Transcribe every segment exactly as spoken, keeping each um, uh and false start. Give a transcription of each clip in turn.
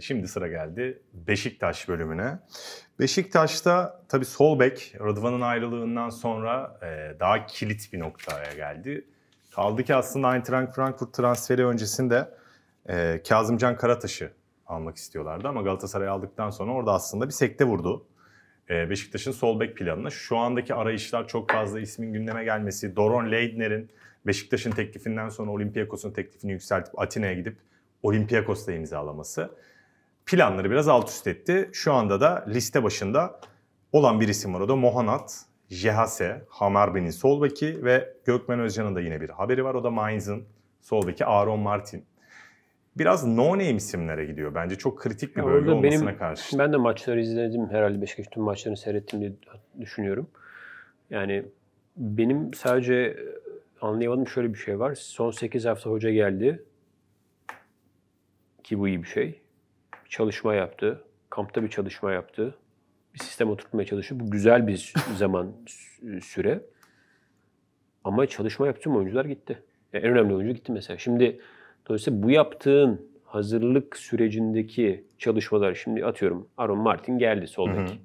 Şimdi sıra geldi Beşiktaş bölümüne. Beşiktaş'ta tabii Solbek, Rıdvan'ın ayrılığından sonra e, daha kilit bir noktaya geldi. Kaldı ki aslında Eintracht Frankfurt transferi öncesinde e, Kazımcan Karataş'ı almak istiyorlardı. Ama Galatasaray'ı aldıktan sonra orada aslında bir sekte vurdu e, Beşiktaş'ın Solbek planına. Şu andaki arayışlar, çok fazla ismin gündeme gelmesi, Doron Leydner'in Beşiktaş'ın teklifinden sonra Olympiakos'un teklifini yükseltip Atina'ya gidip Olympiakos'ta imzalaması planları biraz alt üst etti. Şu anda da liste başında olan bir isim var. O da Mohanad Jeahze, Hamarby'nin sol beki ve Gökmen Özcan'ın da yine bir haberi var. O da Mainz'ın sol beki Aaron Martin. Biraz no-name isimlere gidiyor. Bence çok kritik bir bölge olmasına benim, karşı. Ben de maçları izledim. Herhalde Beşiktaş tüm maçlarını seyrettim diye düşünüyorum. Yani benim sadece anlayamadığım şöyle bir şey var. Son sekiz hafta hoca geldi. Ki bu iyi bir şey. Çalışma yaptı. Kampta bir çalışma yaptı. Bir sistem oturtmaya çalıştı. Bu güzel bir zaman süre. Ama çalışma yaptığı oyuncular gitti. Yani en önemli oyuncu gitti mesela. Şimdi dolayısıyla bu yaptığın hazırlık sürecindeki çalışmalar, şimdi atıyorum Aaron Martin geldi Solbek.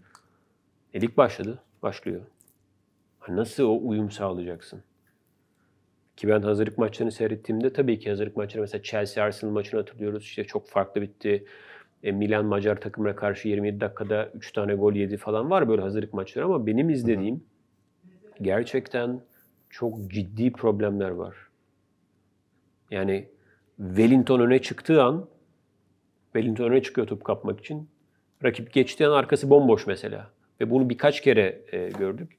Elik başladı. Başlıyor. Nasıl o uyum sağlayacaksın? Ki ben hazırlık maçlarını seyrettiğimde tabii ki hazırlık maçları, mesela Chelsea Arsenal maçını hatırlıyoruz. İşte çok farklı bitti. E, Milan Macar takımına karşı yirmi yedi dakikada üç tane gol yedi falan, var böyle hazırlık maçları, ama benim izlediğim Hı -hı. gerçekten çok ciddi problemler var. Yani Wellington öne çıktığı an, Wellington öne çıkıyor top kapmak için. Rakip geçtiği an arkası bomboş mesela. Ve bunu birkaç kere e, gördük.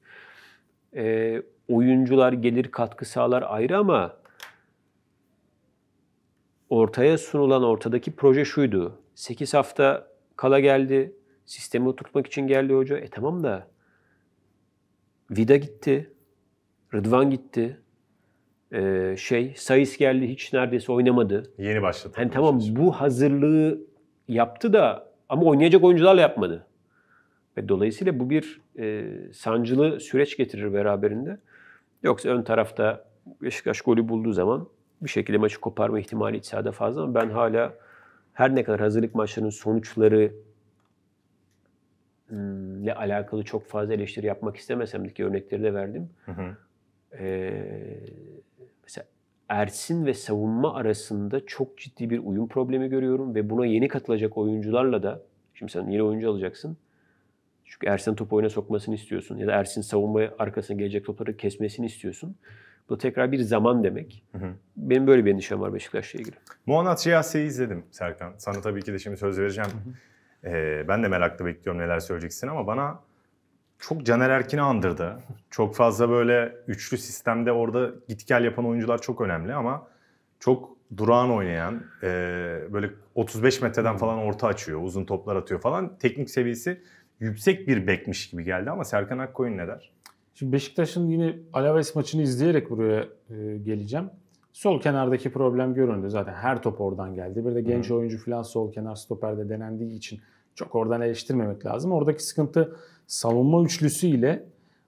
E, oyuncular gelir, katkı sağlar ayrı, ama ortaya sunulan, ortadaki proje şuydu. sekiz hafta kala geldi. Sistemi oturtmak için geldi hoca. E tamam da Vida gitti. Rıdvan gitti. Ee, şey, Sayıs geldi. Hiç neredeyse oynamadı. Yeni başladı. Yani tamam, bu hazırlığı yaptı da ama oynayacak oyuncularla yapmadı. Ve dolayısıyla bu bir e, sancılı süreç getirir beraberinde. Yoksa ön tarafta Beşiktaş golü bulduğu zaman bir şekilde maçı koparma ihtimali iç sahada fazla, ama ben hala her ne kadar hazırlık maçlarının sonuçları ile alakalı çok fazla eleştiri yapmak istemesem ki örnekleri de verdim. Hı hı. Ee, mesela Ersin ve savunma arasında çok ciddi bir uyum problemi görüyorum ve buna yeni katılacak oyuncularla da, şimdi sen yeni oyuncu alacaksın. Çünkü Ersin topu oyuna sokmasını istiyorsun ya da Ersin savunmaya arkasına gelecek topları kesmesini istiyorsun. Bu tekrar bir zaman demek. Hı hı. Benim böyle bir endişem var Beşiktaş'la ilgili. Mohanad Jeahze'yi izledim Serkan. Sana tabii ki de şimdi söz vereceğim. Hı hı. Ee, ben de merakla bekliyorum neler söyleyeceksin, ama bana çok Caner Erkin'i andırdı. Çok fazla böyle üçlü sistemde orada git gel yapan oyuncular çok önemli, ama çok durağan oynayan, e, böyle otuz beş metreden falan orta açıyor, uzun toplar atıyor falan. Teknik seviyesi yüksek bir bekmiş gibi geldi, ama Serkan Akkoyun ne der? Şimdi Beşiktaş'ın yine Alaves maçını izleyerek buraya e, geleceğim. Sol kenardaki problem göründü. Zaten her top oradan geldi. Bir de genç Hı. oyuncu falan sol kenar stoperde denendiği için çok oradan eleştirmemek lazım. Oradaki sıkıntı savunma üçlüsü ile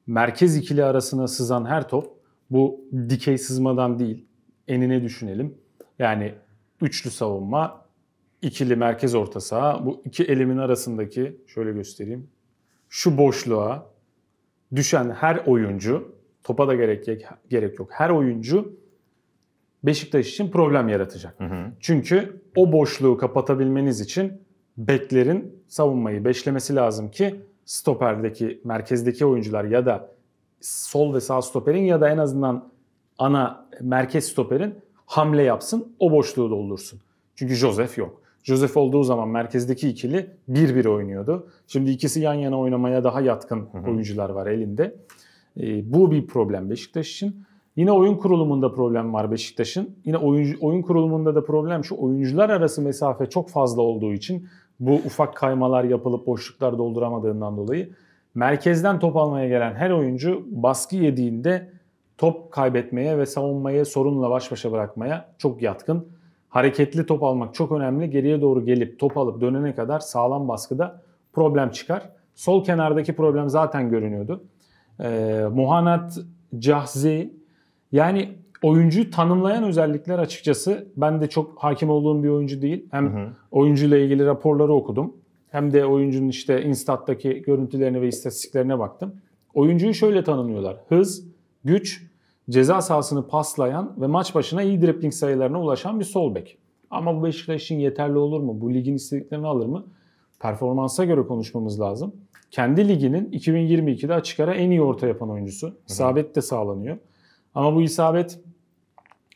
merkez ikili arasına sızan her top, bu dikey sızmadan değil, enine düşünelim. Yani üçlü savunma, ikili merkez orta saha, bu iki elimin arasındaki, şöyle göstereyim, şu boşluğa düşen her oyuncu, topa da gerek, gerek yok, her oyuncu Beşiktaş için problem yaratacak. Hı hı. Çünkü o boşluğu kapatabilmeniz için beklerin savunmayı beşlemesi lazım ki stoperdeki, merkezdeki oyuncular ya da sol ve sağ stoperin ya da en azından ana merkez stoperin hamle yapsın, o boşluğu doldursun. Çünkü Joseph yok. Joseph olduğu zaman merkezdeki ikili bir bir oynuyordu. Şimdi ikisi yan yana oynamaya daha yatkın Hı -hı. oyuncular var elinde. E, bu bir problem Beşiktaş için. Yine oyun kurulumunda problem var Beşiktaş'ın. Yine oyun, oyun kurulumunda da problem şu, oyuncular arası mesafe çok fazla olduğu için bu ufak kaymalar yapılıp boşluklar dolduramadığından dolayı merkezden top almaya gelen her oyuncu baskı yediğinde top kaybetmeye ve savunmayı sorunla baş başa bırakmaya çok yatkın. Hareketli top almak çok önemli. Geriye doğru gelip top alıp dönene kadar sağlam baskıda problem çıkar. Sol kenardaki problem zaten görünüyordu. Ee, Mohanad Jeahze, yani oyuncuyu tanımlayan özellikler açıkçası ben de çok hakim olduğum bir oyuncu değil. Hem hı hı. oyuncuyla ilgili raporları okudum. Hem de oyuncunun işte Instat'taki görüntülerine ve istatistiklerine baktım. Oyuncuyu şöyle tanımlıyorlar. Hız, güç, ceza sahasını paslayan ve maç başına iyi dribling sayılarına ulaşan bir sol bek. Ama bu Beşiktaş için yeterli olur mu? Bu ligin istediklerini alır mı? Performansa göre konuşmamız lazım. Kendi liginin iki bin yirmi ikide açık ara en iyi orta yapan oyuncusu. İsabet de sağlanıyor. Ama bu isabet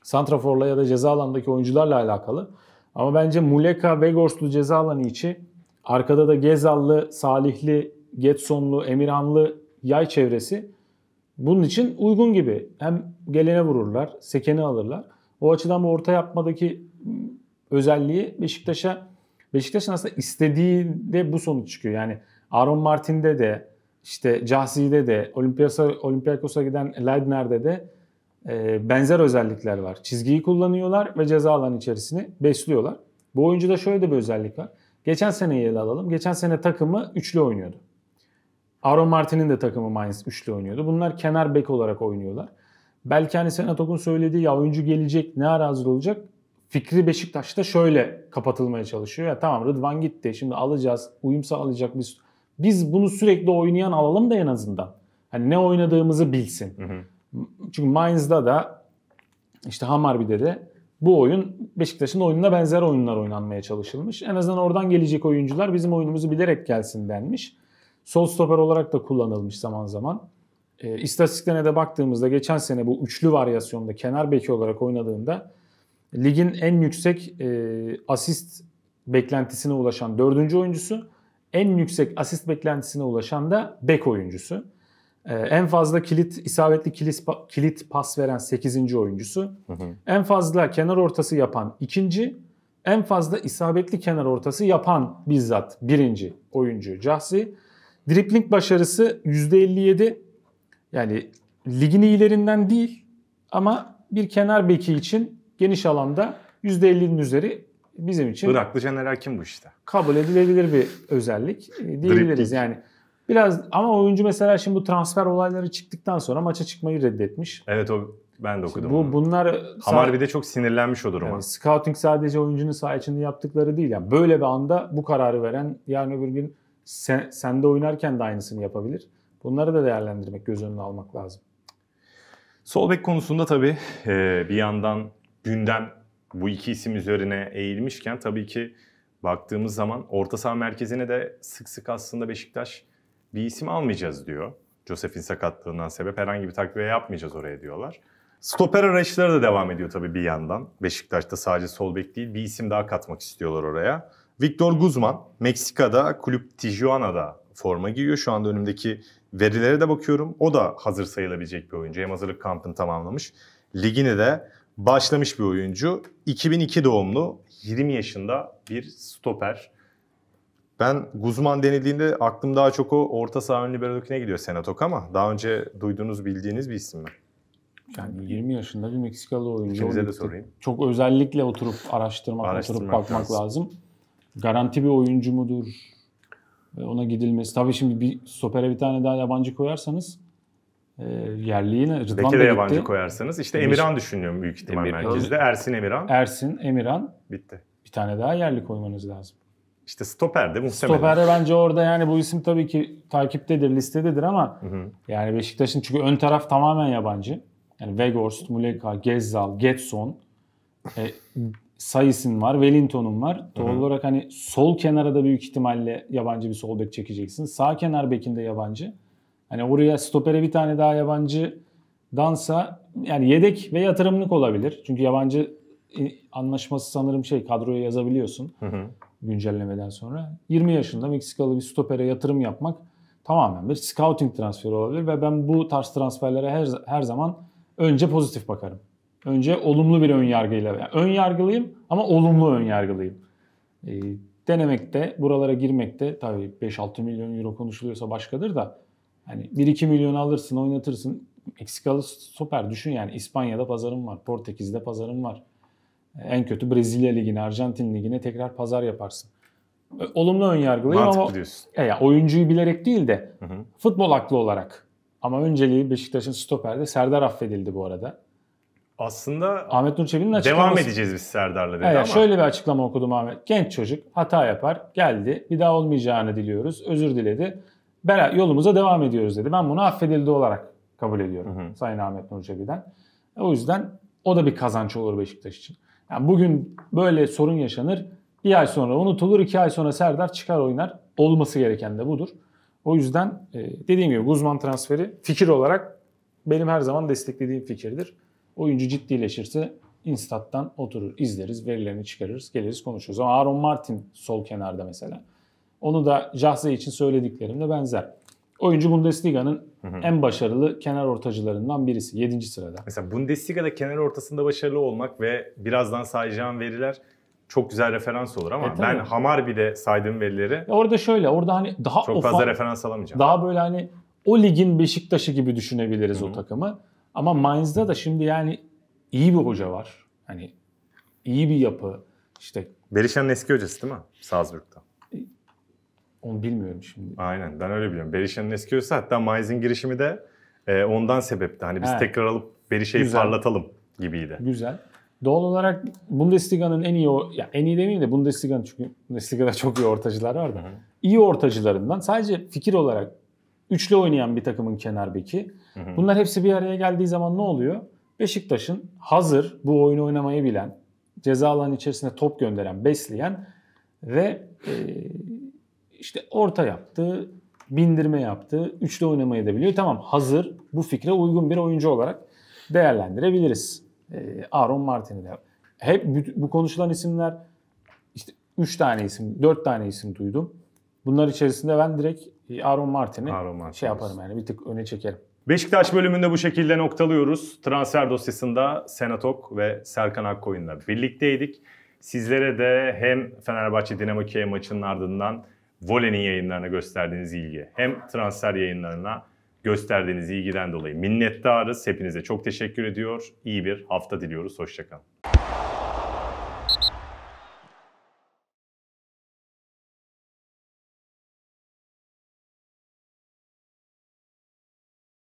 santraforla ya da ceza alandaki oyuncularla alakalı. Ama bence Muleka, Weghorst'lu ceza alanı içi, arkada da Gezallı, Salihli, Getsonlu, Emirhanlı yay çevresi bunun için uygun gibi. Hem gelene vururlar, sekeni alırlar. O açıdan bu orta yapmadaki özelliği Beşiktaş'a, Beşiktaş'ın aslında istediğinde bu sonuç çıkıyor. Yani Aaron Martin'de de, işte Jeahze'de de, Olympiakos'a giden Leidner'de de e, benzer özellikler var. Çizgiyi kullanıyorlar ve ceza alanı içerisini besliyorlar. Bu oyuncuda şöyle de bir özellik var. Geçen seneyi ele alalım. Geçen sene takımı üçlü oynuyordu. Aaron Martin'in de takımı Mainz üçlü oynuyordu. Bunlar kenar bek olarak oynuyorlar. Belki hani Senad Ok'un söylediği ya oyuncu gelecek ne ara hazır olacak fikri Beşiktaş'ta şöyle kapatılmaya çalışıyor. Ya tamam Rıdvan gitti şimdi alacağız uyum sağlayacak biz. Biz bunu sürekli oynayan alalım da en azından. Hani ne oynadığımızı bilsin. Hı hı. Çünkü Mainz'da da işte Hamarby'de de bu oyun Beşiktaş'ın oyununa benzer oyunlar oynanmaya çalışılmış. En azından oradan gelecek oyuncular bizim oyunumuzu bilerek gelsin denmiş. Sol stoper olarak da kullanılmış zaman zaman. E, İstatistiklerine de baktığımızda geçen sene bu üçlü varyasyonda kenar beki olarak oynadığında ligin en yüksek e, asist beklentisine ulaşan dördüncü oyuncusu, en yüksek asist beklentisine ulaşan da bek oyuncusu. Ee, en fazla kilit isabetli kilit, kilit pas veren sekizinci oyuncusu. Hı hı. En fazla kenar ortası yapan ikinci. En fazla isabetli kenar ortası yapan bizzat birinci oyuncu Jeahze. Dripling başarısı yüzde elli yedi. Yani ligin iyilerinden değil ama bir kenar beki için geniş alanda yüzde ellinin üzeri bizim için. Iraklı Caner Hakim bu işte. Kabul edilebilir bir özellik diyebiliriz yani. Biraz ama oyuncu mesela şimdi bu transfer olayları çıktıktan sonra maça çıkmayı reddetmiş. Evet o ben de okudum. Bu, bunlar Hamarby'de çok sinirlenmiş o duruma. Yani, scouting sadece oyuncunun saha içinde yaptıkları değil. Yani böyle bir anda bu kararı veren yarın öbür gün sen, sende oynarken de aynısını yapabilir. Bunları da değerlendirmek, göz önüne almak lazım. Solbek konusunda tabii bir yandan gündem bu iki isim üzerine eğilmişken tabii ki baktığımız zaman orta saha merkezine de sık sık aslında Beşiktaş bir isim almayacağız diyor. Joseph'in sakatlığından sebep herhangi bir takviye yapmayacağız oraya diyorlar. Stoper arayışları da devam ediyor tabii bir yandan. Beşiktaş'ta sadece sol bek değil bir isim daha katmak istiyorlar oraya. Victor Guzman Meksika'da kulüp Tijuana'da forma giyiyor. Şu anda önümdeki verilere de bakıyorum. O da hazır sayılabilecek bir oyuncu. Hem hazırlık kampını tamamlamış. Ligini de başlamış bir oyuncu. iki bin iki doğumlu yirmi yaşında bir stoper. Ben Guzman denildiğinde aklım daha çok o orta saha ön liberodakine gidiyor Senad Ok ama daha önce duyduğunuz, bildiğiniz bir isim mi? Yani yirmi yaşında bir Meksikalı oyuncu. İkimize de sorayım. Çok özellikle oturup araştırmak, araştırmak oturup bakmak lazım. lazım. Garanti bir oyuncu mudur? Ona gidilmesi. Tabii şimdi bir stopere bir tane daha yabancı koyarsanız e, yerli yine Rıdvan da gitti. Peki de yabancı koyarsanız. İşte Emirhan düşünüyorum büyük ihtimal Emir. merkezde. Ersin, Emirhan. Ersin, Emirhan. Bitti. Bir tane daha yerli koymanız lazım. İşte stoperde muhtemelen. Stoperde bence orada yani bu isim tabii ki takiptedir, listededir ama hı hı. yani Beşiktaş'ın çünkü ön taraf tamamen yabancı. Yani Weghorst, Muleka, Gezal, Getson, e, Sayıs'ın var, Wellington'un var. Doğal olarak hani sol kenara da büyük ihtimalle yabancı bir sol bek çekeceksin. Sağ kenar bekinde yabancı. Hani oraya stopere bir tane daha yabancı dansa yani yedek ve yatırımlık olabilir. Çünkü yabancı anlaşması sanırım şey kadroya yazabiliyorsun. Hı hı. Güncellemeden sonra yirmi yaşında Meksikalı bir stopere yatırım yapmak tamamen bir scouting transferi olabilir ve ben bu tarz transferlere her, her zaman önce pozitif bakarım. Önce olumlu bir ön yargıyla. Yani ön yargılıyım ama olumlu ön yargılıyım. E, denemekte, buralara girmekte tabii beş altı milyon euro konuşuluyorsa başkadır da hani bir iki milyon alırsın, oynatırsın. Meksikalı stoper düşün yani İspanya'da pazarım var, Portekiz'de pazarım var. En kötü Brezilya Ligi'ne, Arjantin Ligi'ne tekrar pazar yaparsın. Olumlu önyargılıyım ama e ya, oyuncuyu bilerek değil de hı hı. futbol aklı olarak. Ama önceliği Beşiktaş'ın stoperde Serdar affedildi bu arada. Aslında Ahmet Nur Çebi'nin açıklaması... Devam edeceğiz biz Serdar'la dedi, evet, ama... Şöyle bir açıklama okudum Ahmet. Genç çocuk, hata yapar, geldi. Bir daha olmayacağını diliyoruz. Özür diledi. Beraber yolumuza devam ediyoruz dedi. Ben bunu affedildi olarak kabul ediyorum, hı hı, Sayın Ahmet Nur Çebi'den. O yüzden o da bir kazanç olur Beşiktaş için. Yani bugün böyle sorun yaşanır. Bir ay sonra unutulur, iki ay sonra Serdar çıkar oynar. Olması gereken de budur. O yüzden dediğim gibi Guzman transferi fikir olarak benim her zaman desteklediğim fikirdir. Oyuncu ciddileşirse instattan oturur, izleriz, verilerini çıkarırız, geliriz, konuşuruz. Ama Aaron Martin sol kenarda mesela. Onu da Jeahze için söylediklerimle benzer. Oyuncu Bundesliga'nın hı hı. en başarılı kenar ortacılarından birisi. yedinci sırada. Mesela Bundesliga'da kenar ortasında başarılı olmak ve birazdan sayacağım veriler çok güzel referans olur ama e, ben hamar bir de saydığım verileri... E, orada şöyle, orada hani daha... Çok fazla referans alamayacağım. Daha böyle hani o ligin Beşiktaş'ı gibi düşünebiliriz, hı hı, o takımı. Ama Mainz'da da şimdi yani iyi bir hoca var. Hani iyi bir yapı. İşte Berisha'nın eski hocası değil mi? Salzburg'da. Onu bilmiyorum şimdi. Aynen, ben öyle biliyorum. Berisha'nın eski hocası, hatta Mainz'in girişimi de e, ondan sebepti. Hani biz He. tekrar alıp Berisha'yı parlatalım gibiydi. Güzel. Doğal olarak Bundesliga'nın en iyi, ya en iyi demeyeyim de Bundesliga'nın, çünkü Bundesliga'da çok iyi ortacılar var da. Hı-hı. İyi ortacılarından sadece fikir olarak üçlü oynayan bir takımın kenar beki. Hı hı. Bunlar hepsi bir araya geldiği zaman ne oluyor? Beşiktaş'ın hazır bu oyunu oynamayı bilen, ceza alanı içerisine top gönderen, besleyen ve e, işte orta yaptığı, bindirme yaptığı, üçlü oynamayı da biliyor. Tamam, hazır bu fikre uygun bir oyuncu olarak değerlendirebiliriz. E, Aaron Martin'i de. Hep bu konuşulan isimler, işte üç tane isim, dört tane isim duydum. Bunlar içerisinde ben direkt Aaron Martin'i Aaron Martin şey yaparım yani, bir tık öne çekerim. Beşiktaş bölümünde bu şekilde noktalıyoruz. Transfer dosyasında Senad Ok ve Serkan Akkoyun'la birlikteydik. Sizlere de hem Fenerbahçe Dinamo Kiev maçının ardından Vole'nin yayınlarına gösterdiğiniz ilgi, hem transfer yayınlarına gösterdiğiniz ilgiden dolayı minnettarız. Hepinize çok teşekkür ediyor. İyi bir hafta diliyoruz. Hoşça kalın.